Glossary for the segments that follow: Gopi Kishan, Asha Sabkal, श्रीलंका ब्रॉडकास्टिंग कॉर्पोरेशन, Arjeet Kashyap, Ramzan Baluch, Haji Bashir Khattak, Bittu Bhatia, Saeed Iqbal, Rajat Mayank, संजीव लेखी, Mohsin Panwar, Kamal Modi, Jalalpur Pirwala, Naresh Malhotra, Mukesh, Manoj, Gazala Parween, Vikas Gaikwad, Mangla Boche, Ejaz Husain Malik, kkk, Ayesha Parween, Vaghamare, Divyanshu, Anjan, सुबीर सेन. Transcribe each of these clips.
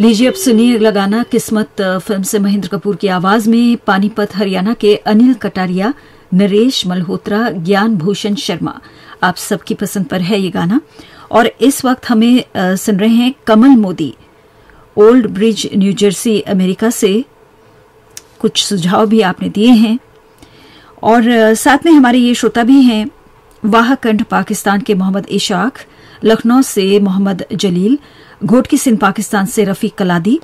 लीजिए अब सुनिए अगला गाना किस्मत फिल्म से महेंद्र कपूर की आवाज में पानीपत हरियाणा के अनिल कटारिया, नरेश मल्होत्रा, ज्ञान भूषण शर्मा, आप सबकी पसंद पर है ये गाना। और इस वक्त हमें सुन रहे हैं Kamal Modi, Old Bridge New Jersey America से। कुछ सुझाव भी आपने दिए हैं और साथ में हमारे ये श्रोता भी हैं, वाहकंठ पाकिस्तान के मोहम्मद इशाक, लखनऊ से मोहम्मद जलील, घोटकी सिंध पाकिस्तान से रफीक कलादी,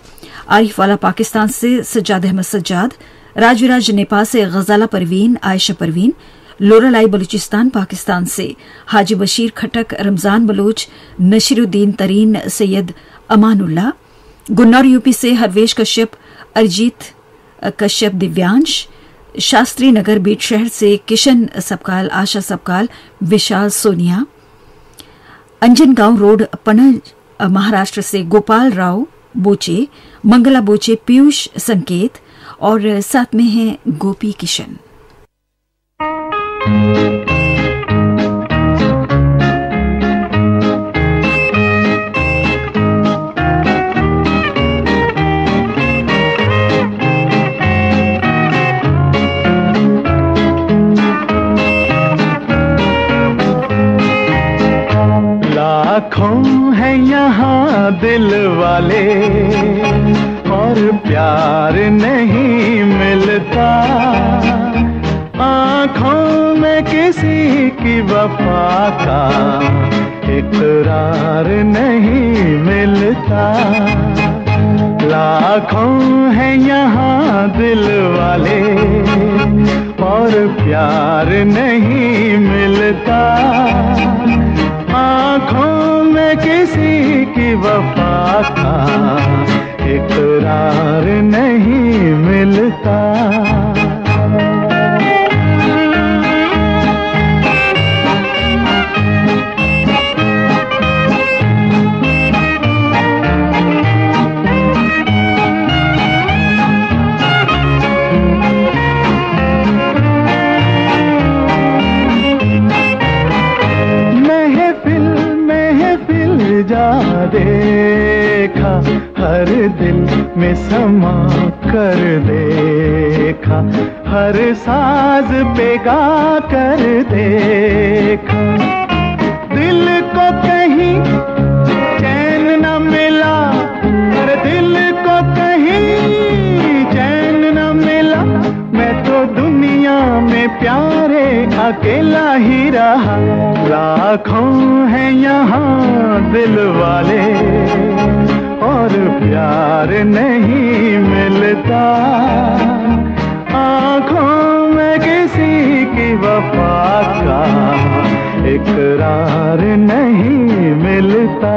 आरिफ वाला पाकिस्तान से सज्जाद अहमद सज्जाद, राजविराज नेपाल से गजाला परवीन, आयशा परवीन, लोरा लाई बलूचिस्तान पाकिस्तान से हाजी बशीर खटक, Ramzan Baloch, Nasiruddin Tareen, Syed Amanullah, Gunnaur UP से हरवेश कश्यप, अरजीत कश्यप, दिव्यांश, शास्त्री नगर बीटशहर से किशन सबकाल, आशा सबकाल, विशाल सोनिया, अंजन गांव रोड पणज महाराष्ट्र से गोपाल राव बोचे, मंगला बोचे, पीयूष संकेत, और साथ में हैं गोपी किशन। लाखों है यहाँ दिल वाले और प्यार नहीं मिलता, आँखों में किसी की वफा का इकरार नहीं मिलता। लाखों है यहाँ दिल वाले और प्यार नहीं मिलता, आँखों में किसी की वफा का इकरार नहीं मिलता। देखा हर दिल में समा कर, देखा हर साज पे गा कर, देखा दिल को कहीं चैन न मिला, हर दिल को कहीं चैन न मिला। मैं तो दुनिया में प्यारे अकेला ही रहा। लाखों हैं यहाँ दिल वाले और प्यार नहीं मिलता, आँखों में किसी की वफा का इकरार नहीं मिलता।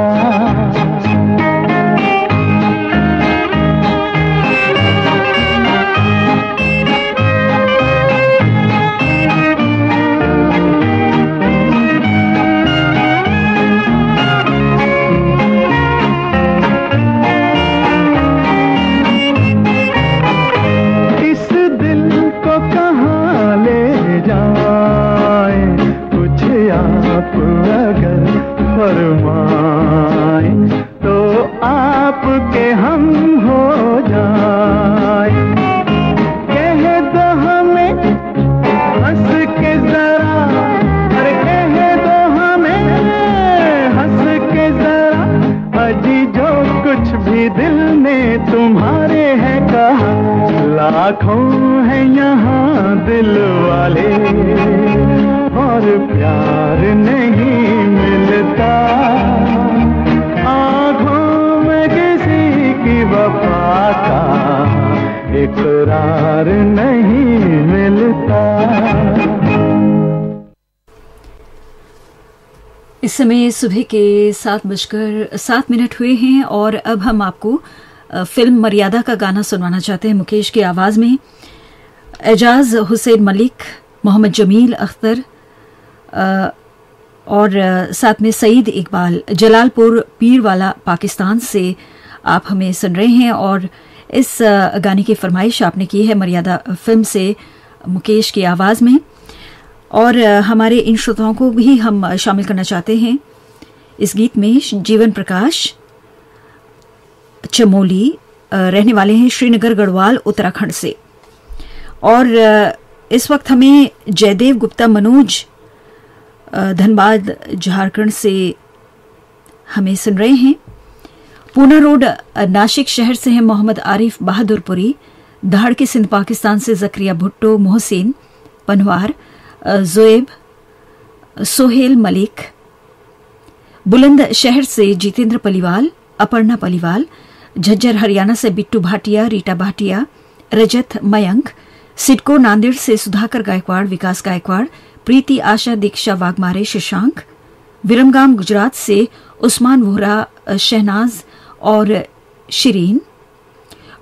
लाखों है यहाँ दिल वाले और प्यार नहीं मिलता, आँखों में किसी की वफा का इकरार नहीं मिलता। इस समय सुबह के 7:07 हुए हैं और अब हम आपको फिल्म मर्यादा का गाना सुनवाना चाहते हैं मुकेश की आवाज में। एजाज हुसैन मलिक, मोहम्मद जमील अख्तर और साथ में सईद इकबाल, जलालपुर पीरवाला पाकिस्तान से आप हमें सुन रहे हैं और इस गाने की फरमाइश आपने की है मर्यादा फिल्म से मुकेश की आवाज में। और हमारे इन श्रोताओं को भी हम शामिल करना चाहते हैं इस गीत में। जीवन प्रकाश चमोली रहने वाले हैं, श्रीनगर गढ़वाल उत्तराखंड से। और इस वक्त हमें जयदेव गुप्ता मनोज धनबाद झारखंड से हमें सुन रहे हैं। पूना रोड नासिक शहर से हैं मोहम्मद आरिफ बहादुरपुरी। धाड़ के सिंध पाकिस्तान से जकरिया भुट्टो मोहसिन पनवार, जोएब सोहेल मलिक। बुलंद शहर से जितेंद्र पलीवाल, अपर्णा पलीवाल। झज्जर हरियाणा से बिट्टू भाटिया, रीटा भाटिया, रजत मयंक। सिडको नांदेड़ से सुधाकर गायकवाड़, विकास गायकवाड़, प्रीति आशा दीक्षा वाघमारे शशांक। विरमगाम गुजरात से उस्मान वोहरा, शहनाज और शिरीन।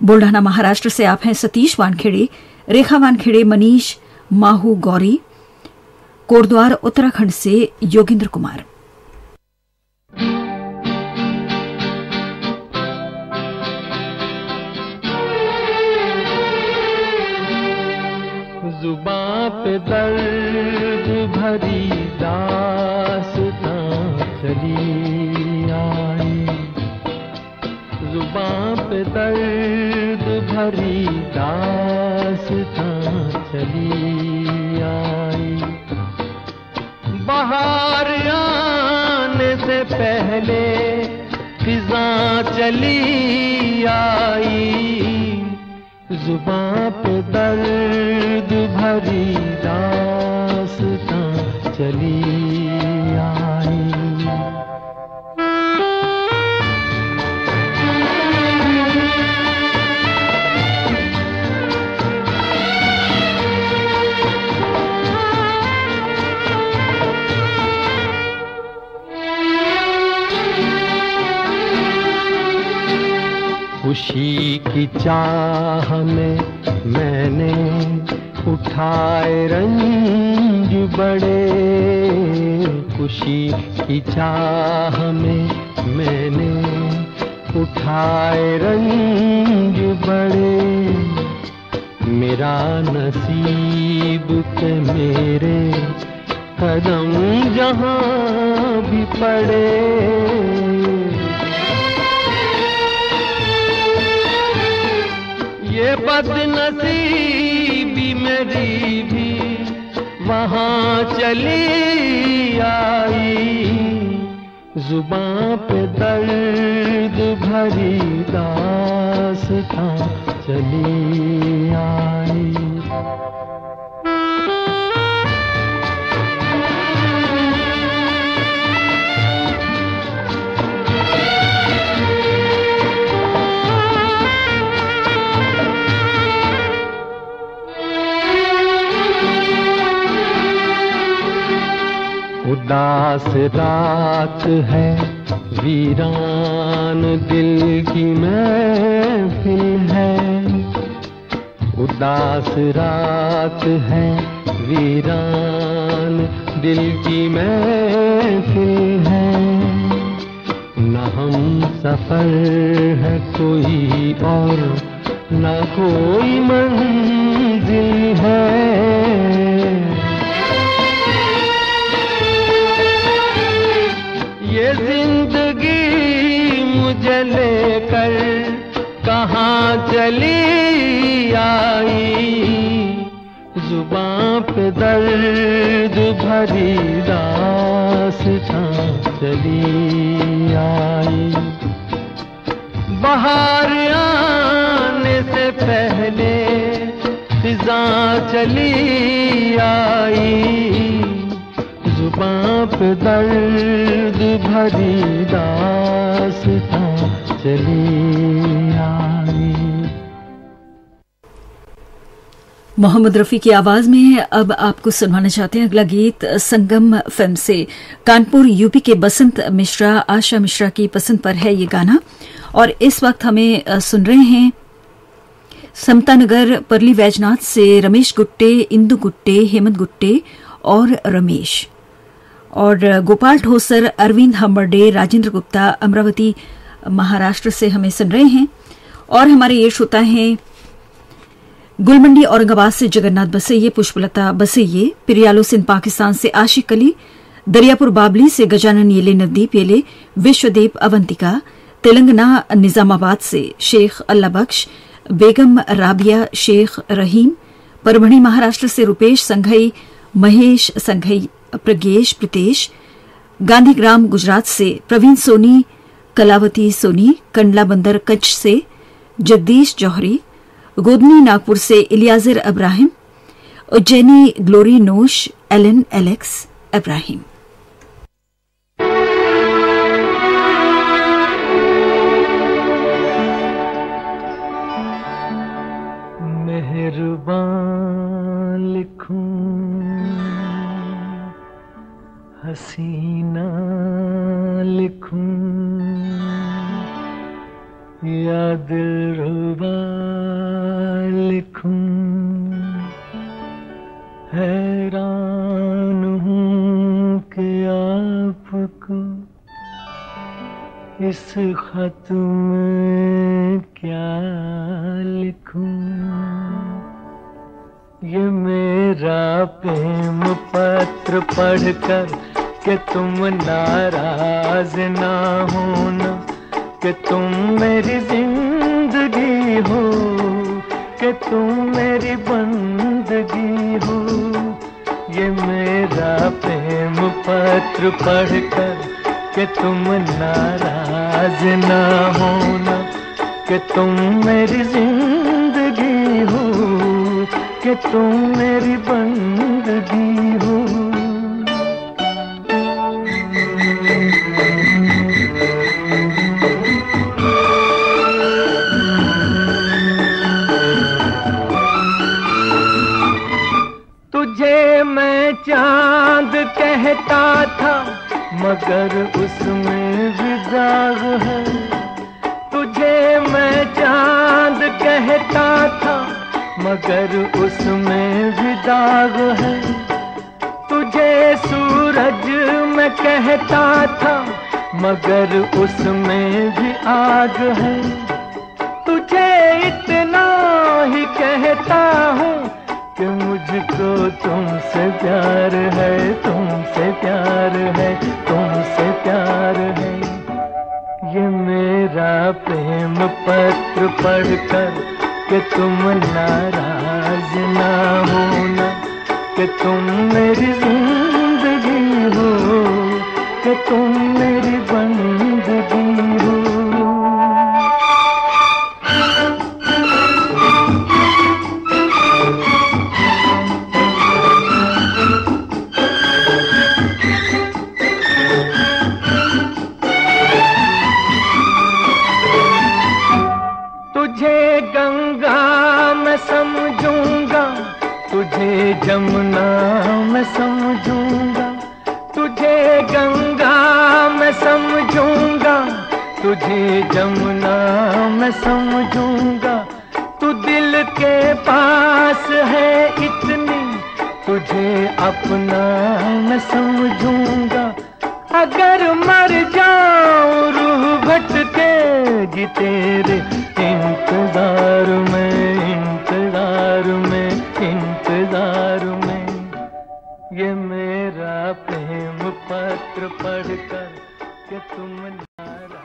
बुल्ढाना महाराष्ट्र से आप हैं सतीश वानखेड़े, रेखा वानखेड़े, मनीष माहू गौरी। कोटद्वार उत्तराखंड से योगिंद्र कुमार। जुबां पे दर्द भरी दास्तां चली आई, जुबां पे दर्द भरी दास्तां चली आई। बाहर आने से पहले फिजा चली आई, जुबां पे दर्द भरी दास्तां चली आई। खुशी की चाह में मैंने उठाए रंग बड़े, खुशी की चाह में मैंने उठाए रंग बड़े। मेरा नसीब के मेरे कदम जहाँ भी पड़े, ये बदनसीबी मेरी भी वहाँ चली आई। जुबां पे दर्द भरी दास्तां चली आई। उदास रात है वीरान दिल की महफिल है, उदास रात है वीरान दिल की महफिल है। न हम सफर है कोई और न कोई मंजिल है, ये जिंदगी मुझे लेकर कहाँ चली आई। जुबां पे दर्द भरी दास्तां चली आई। बाहर आने से पहले फिजा चली आई, जुबां पे दर्द भरी दास्तां चली आई। मोहम्मद रफी की आवाज में अब आपको सुनवाना चाहते हैं अगला गीत संगम फिल्म से। कानपुर यूपी के बसंत मिश्रा, आशा मिश्रा की पसंद पर है ये गाना। और इस वक्त हमें सुन रहे हैं समता नगर परली वैजनाथ से रमेश गुट्टे, इंदु गुट्टे, हेमंत गुट्टे और रमेश। और गोपाल ठोसर, अरविंद हम्बर्डे, राजेंद्र गुप्ता अमरावती महाराष्ट्र से हमें सुन रहे हैं। और हमारे ये श्रोता हैं गुलमंडी औरंगाबाद से जगन्नाथ बसैये, पुष्पलता बसैये, पिरियालो सिंध पाकिस्तान से आशिक अली, दरियापुर बाबली से गजानन येले नवदीप येले, विश्वदीप अवंतिका, तेलंगाना निजामाबाद से शेख अल्लाबख्श, बेगम राबिया शेख रहीम, परभणी महाराष्ट्र से रूपेश संघई, महेश संघई, प्रज्ञेश प्रीतेश, गांधीग्राम गुजरात से प्रवीण सोनी, कलावती सोनी, कंडला बंदर कच्छ से जगदीश जौहरी, गोदनी नागपुर से Eliezer Abraham, Ujjaini Glory नोश, Alan Alex Abraham. Meherban लिखूं, हसीना लिखूं, या दिलरुबा लिखूं, हैरान हूं कि आपको इस खत में क्या लिखूं। ये मेरा प्रेम पत्र पढ़कर के तुम नाराज ना होना, कि तुम मेरी जिंदगी हो, कि तुम मेरी बंदगी हो। ये मेरा प्रेम पत्र पढ़कर के तुम नाराज ना होना, कि तुम मेरी जिंदगी हो, कि तुम मेरी बंदगी हो। तुझे मैं चांद कहता था, मगर उसमें भी दाग है। तुझे मैं चांद कहता था, मगर उसमें भी दाग है। तुझे सूरज मैं कहता था, मगर उसमें भी आग है। तुझे इतना ही कहता हूँ कि मुझको तुमसे प्यार है, तुमसे प्यार है, तुमसे प्यार है। ये मेरा प्रेम पत्र पढ़कर कि तुम नाराज ना होना, कि तुम मेरी जिंदगी हो, कि तुम मेरी बंदगी हो। जमुना मैं समझूंगा, तुझे गंगा मैं समझूंगा, तुझे जमुना मैं समझूंगा। तू दिल के पास है इतनी, तुझे अपना मैं समझूंगा। अगर मर जाऊं रूह भटकेगी तेरे इंतजार में, इंतजार में, इंतजार में। ये मेरा प्रेम पत्र पढ़कर कि तुम नाराज।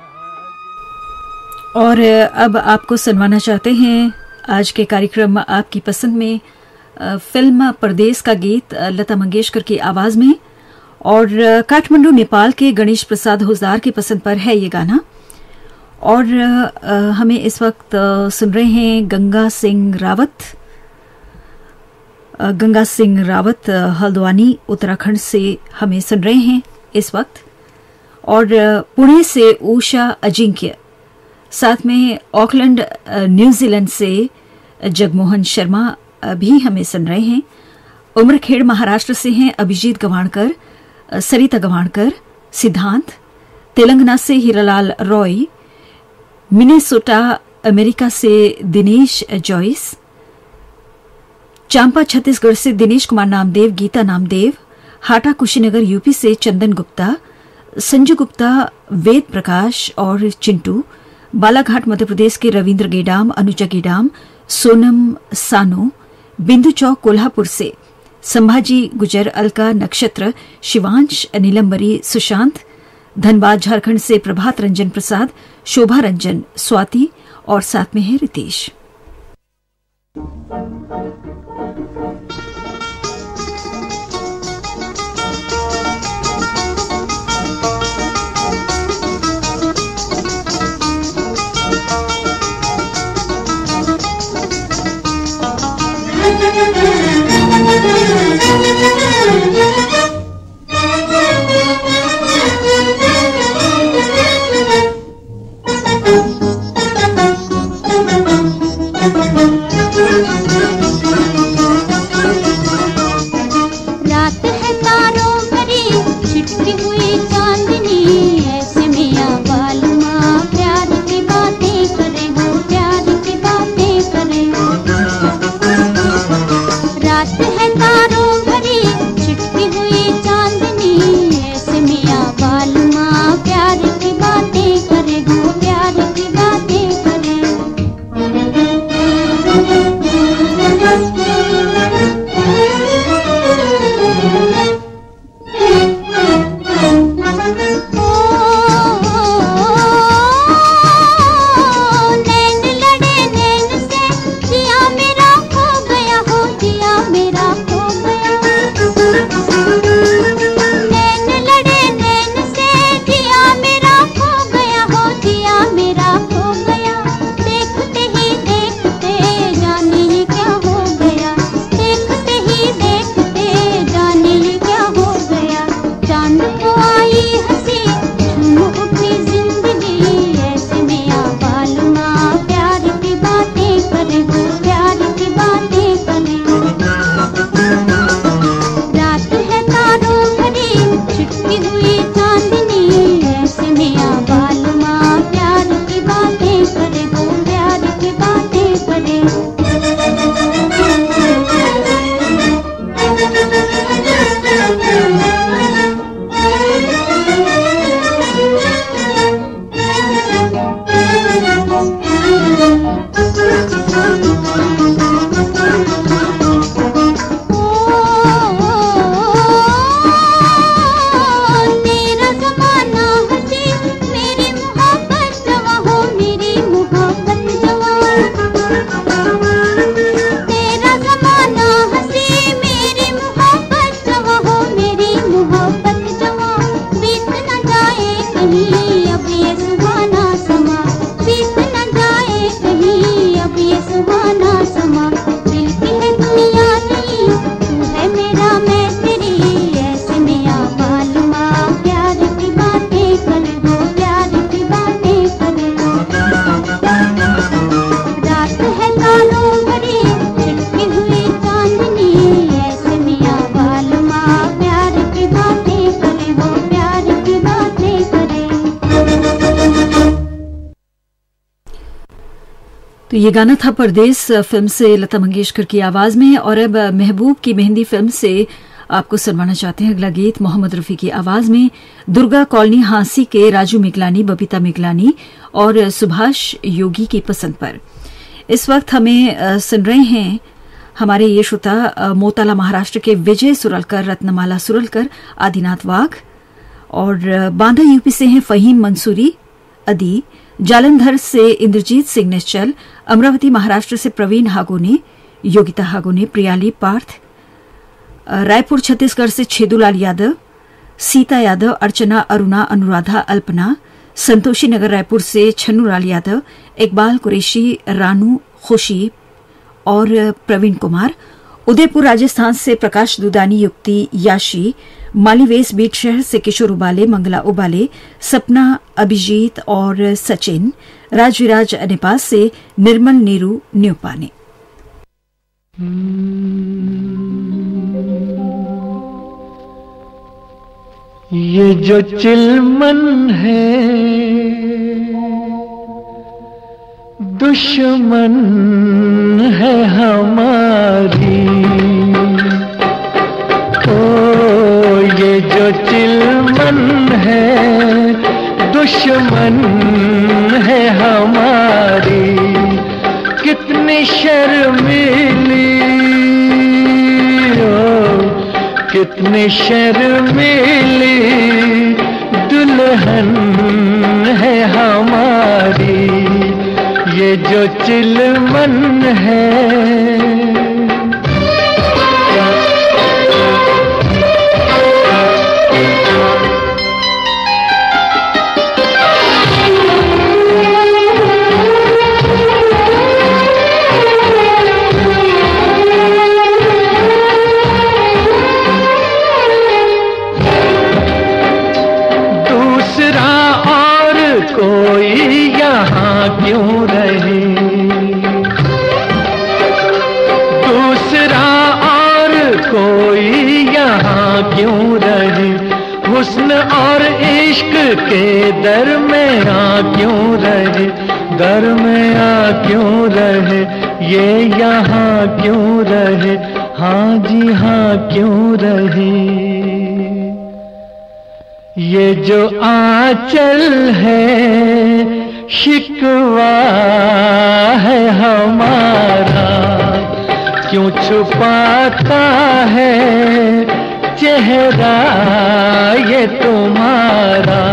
और अब आपको सुनवाना चाहते हैं आज के कार्यक्रम आपकी पसंद में फिल्म परदेस का गीत लता मंगेशकर की आवाज में, और काठमांडू नेपाल के गणेश प्रसाद होजार की पसंद पर है ये गाना। और हमें इस वक्त सुन रहे हैं गंगा सिंह रावत हल्द्वानी उत्तराखंड से हमें सुन रहे हैं इस वक्त, और पुणे से उषा अजिंक्य, साथ में ऑकलैंड न्यूजीलैंड से जगमोहन शर्मा भी हमें सुन रहे हैं। उमरखेड़ महाराष्ट्र से हैं अभिजीत गवाणकर, सरिता गवाणकर, सिद्धांत। तेलंगाना से हीरालाल रॉय, मिनेसोटा अमेरिका से दिनेश जॉयस, चांपा छत्तीसगढ़ से दिनेश कुमार नामदेव, गीता नामदेव। हाटा कुशीनगर यूपी से चंदन गुप्ता, संजू गुप्ता, वेद प्रकाश और चिंटू। बालाघाट मध्यप्रदेश के रविन्द्र गेडाम, अनुजा गेडाम, सोनम सानो। बिंदु चौक कोल्हापुर से संभाजी गुजर, अलका, नक्षत्र, शिवांश, नीलम्बरी, सुशांत। धनबाद झारखंड से प्रभात रंजन प्रसाद, शोभा रंजन, स्वाति और साथ में है रितेश। ये गाना था परदेस फिल्म से लता मंगेशकर की आवाज में। और अब महबूब की मेहंदी फिल्म से आपको सुनवाना चाहते हैं अगला गीत मोहम्मद रफी की आवाज में दुर्गा कॉलोनी हांसी के राजू मिगलानी, बबीता मिगलानी और सुभाष योगी की पसंद पर। इस वक्त हमें सुन रहे हैं हमारे ये श्रोता मोताला महाराष्ट्र के विजय सुरलकर, रत्नमाला सुरलकर, आदिनाथ वाघ और बांदा यूपी से हैं फहीम मंसूरी अदी, जालंधर से इंद्रजीत सिंह निश्चल, अमरावती महाराष्ट्र से प्रवीण हागोने, योगिता हागोने, प्रियाली पार्थ, रायपुर छत्तीसगढ़ से छेदूलाल यादव, सीता यादव, अर्चना, अरुणा, अनुराधा, अल्पना, संतोषी नगर रायपुर से छन्नूलाल यादव, इकबाल कुरैशी, रानू, खुशी और प्रवीण कुमार, उदयपुर राजस्थान से प्रकाश दुदानी, युक्ति याशी, मालीवेस बीटशहर से किशोर उबाले, मंगला उबाले, सपना, अभिजीत और सचिन, राजविराज नेपाल से निर्मल नीरू न्यूपाने। ये जो चिलमन है दुश्मन है हमारी, ये जो चिलमन है दुश्मन है हमारी, कितनी शर्मिली ओ कितनी शर्मिली दुल्हन है हमारी। ये जो चिलमन है क्यों रहे, दूसरा और कोई यहाँ क्यों रहे, हुस्न और इश्क के दरमियाँ क्यों रहे, दरमियाँ क्यों रहे, ये यहाँ क्यों रहे, हाँ जी हाँ क्यों रहे, ये जो आंचल है शिकवा है हमारा, क्यों छुपाता है चेहरा ये तुम्हारा,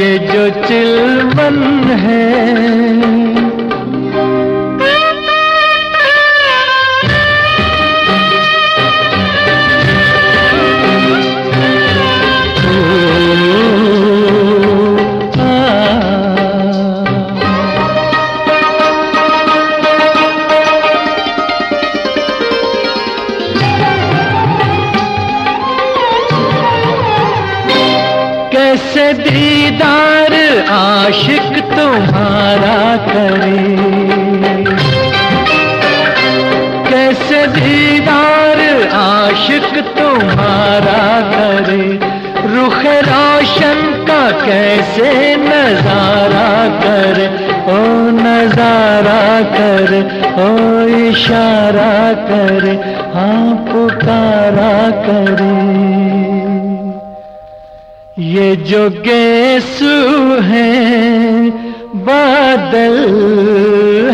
ये जो चिलमन है दीदार आशिक तुम्हारा करे, कैसे दीदार आशिक तुम्हारा करे, रुख रोशन का कैसे नजारा करे, ओ नजारा करे, ओ इशारा करे, हाँ पुकारा करे, ये जो गेसू है बादल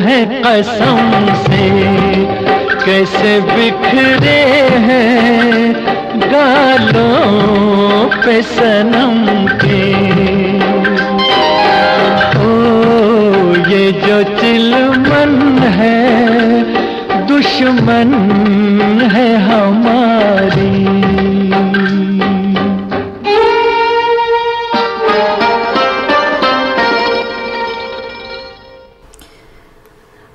है कसम से, कैसे बिखरे हैं गालों पे सनम के, ओ ये जो चिलमन है दुश्मन है हमारी,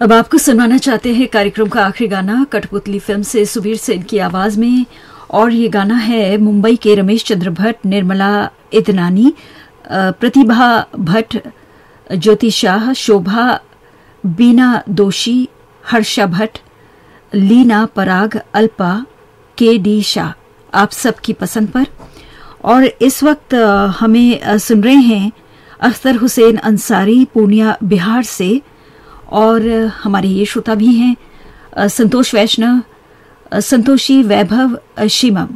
अब आपको सुनाना चाहते हैं कार्यक्रम का आखिरी गाना कठपुतली फिल्म से सुबीर सेन की आवाज में, और ये गाना है मुंबई के रमेश चंद्र भट्ट, निर्मला इदनानी, प्रतिभा भट्ट, ज्योति शाह, शोभा, बीना दोषी, हर्षा भट्ट, लीना पराग, अल्पा, के डी शाह, आप सबकी पसंद पर। और इस वक्त हमें सुन रहे हैं अख्तर हुसैन अंसारी, पूर्णिया बिहार से, और हमारे ये श्रोता भी हैं संतोष वैष्णव, संतोषी, वैभव, शिमम,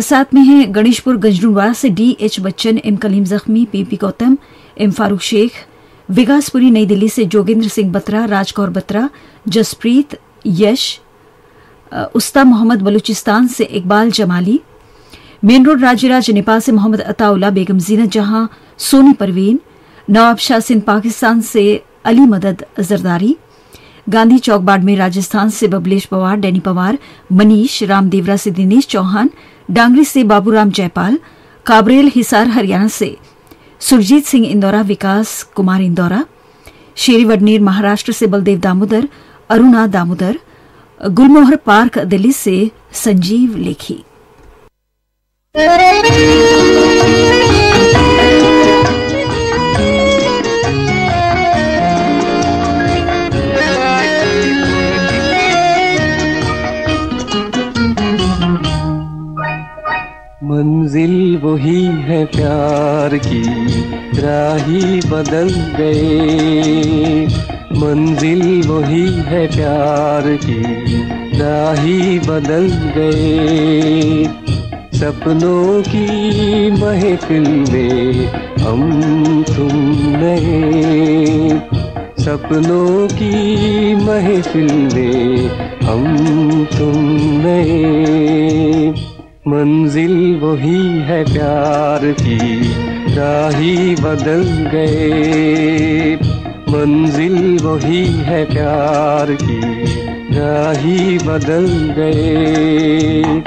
साथ में हैं गणेशपुर गंजनूवाल से DH Bachchan, M Kaleem Zakhmi, PP Gautam, M Farooq Shaikh, Vikaspuri नई दिल्ली से जोगेंद्र सिंह बत्रा, राजकौर बत्रा, जसप्रीत, यश, उस्ता मोहम्मद बलूचिस्तान से इकबाल जमाली, मेन रोड राजराज नेपाल से मोहम्मद अताउल्ला, बेगम जीनत जहां, सोनी परवीन, नवाब शाह सिंध पाकिस्तान से अली मदद जरदारी, गांधी चौक बाड़मेर राजस्थान से बबलेश पवार, डैनी पवार, मनीष, रामदेवरा से दिनेश चौहान, डांगरी से बाबूराम जयपाल, काबरेल हिसार हरियाणा से सुरजीत सिंह इंदौरा, विकास कुमार इंदौरा, शेरी वडनेर महाराष्ट्र से बलदेव दामोदर, अरुणा दामोदर, गुलमोहर पार्क दिल्ली से संजीव लेखी। मंजिल वही है प्यार की, राही बदल गए, मंजिल वही है प्यार की, राही बदल गए, सपनों की महफिल में हम तुम नए, सपनों की महफिल में हम तुम नए, मंजिल वही है प्यार की, राही बदल गए, मंजिल वही है प्यार की, राही बदल गए।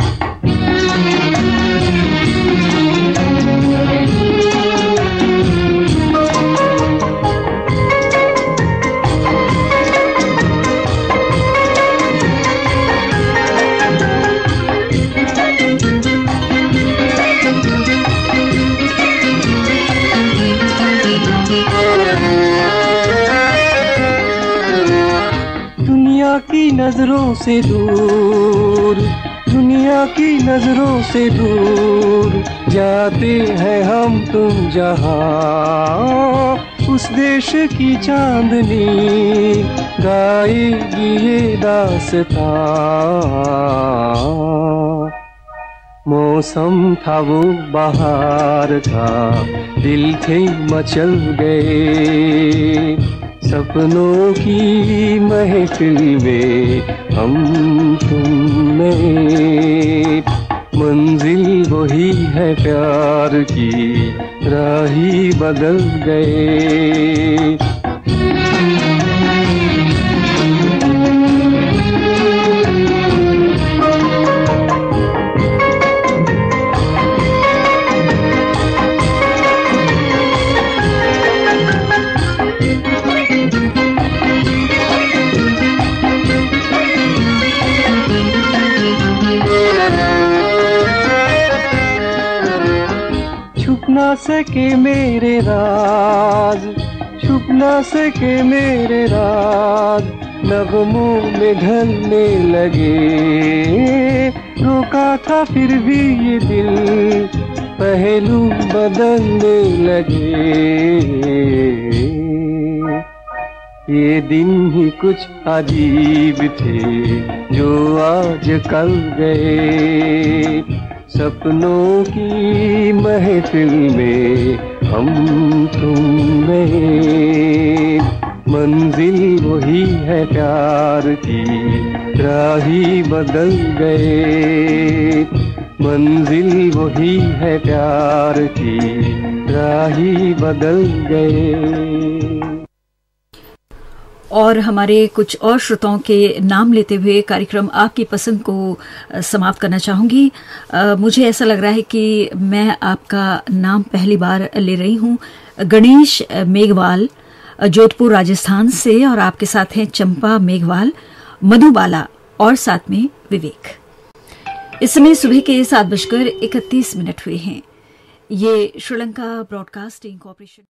नजरों से दूर, दुनिया की नजरों से दूर जाते हैं हम तुम जहाँ, उस देश की चांदनी गाएगी ये दास्तां। मौसम था वो बहार का, दिल थे मचल गए, सपनों की महफिल में हम तुम में, मंजिल वही है प्यार की, राही बदल गए। छुप ना सके मेरे राज, छुप ना सके मेरे राज, नगमों में ढलने लगे, रोका था फिर भी ये दिल, पहलू बदलने लगे। ये दिन ही कुछ अजीब थे जो आज कल गए, सपनों की महफिल में हम तुम में, मंजिल वही है प्यार की, राही बदल गए। मंजिल वही है प्यार की, राही बदल गए। और हमारे कुछ और श्रोताओं के नाम लेते हुए कार्यक्रम आपकी पसंद को समाप्त करना चाहूँगी। मुझे ऐसा लग रहा है कि मैं आपका नाम पहली बार ले रही हूँ, गणेश मेघवाल जोधपुर राजस्थान से, और आपके साथ हैं चंपा मेघवाल, मधुबाला और साथ में विवेक। इस समय सुबह के 7:31 हुए हैं। ये श्रीलंका ब्रॉडकास्टिंग कॉर्पोरेशन